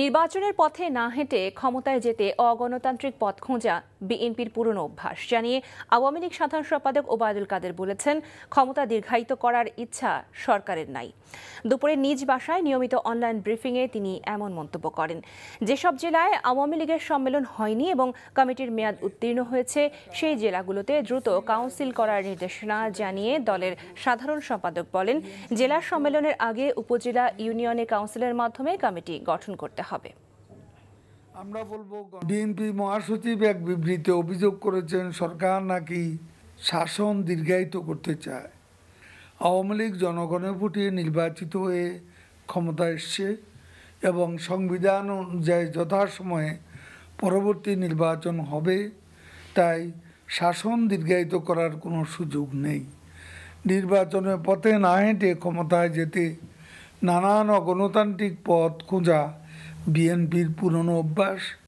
নির্বাচনের পথে না হেঁটে ক্ষমতায় যেতে অগণতান্ত্রিক পথ খোঁজা বিএনপির পুরনো অভ্যাস জানিয়ে আওয়ামী লীগ সাধারণ সম্পাদক ওবায়দুল কাদের বলেছেন, ক্ষমতা দীর্ঘায়িত করার ইচ্ছা সরকারের নাই। দুপুরে নিজ বাসায় নিয়মিত অনলাইন ব্রিফিংয়ে তিনি এমন মন্তব্য করেন। যেসব জেলায় আওয়ামী লীগের সম্মেলন হয়নি এবং কমিটির মেয়াদ উত্তীর্ণ হয়েছে, সেই জেলাগুলোতে দ্রুত কাউন্সিল করার নির্দেশনা জানিয়ে দলের সাধারণ সম্পাদক বলেন, জেলা সম্মেলনের আগে উপজেলা ইউনিয়নে কাউন্সিলের মাধ্যমে কমিটি গঠন করতে হবে। আমরা বলবো বিএনপি মহাসচিব এক বিবৃতিতে অভিযোগ করেছেন, সরকার নাকি শাসন দীর্ঘায়িত করতে চায়। আওয়ামী লীগ জনগণের ভোটে নির্বাচিত হয়ে ক্ষমতা এসছে এবং সংবিধান অনুযায়ী যথাসময়ে পরবর্তী নির্বাচন হবে, তাই শাসন দীর্ঘায়িত করার কোনো সুযোগ নেই। নির্বাচনের পথে না হেঁটে ক্ষমতায় যেতে নানান অগণতান্ত্রিক পথ খোঁজা বিএনপির পুরনো অভ্যাস।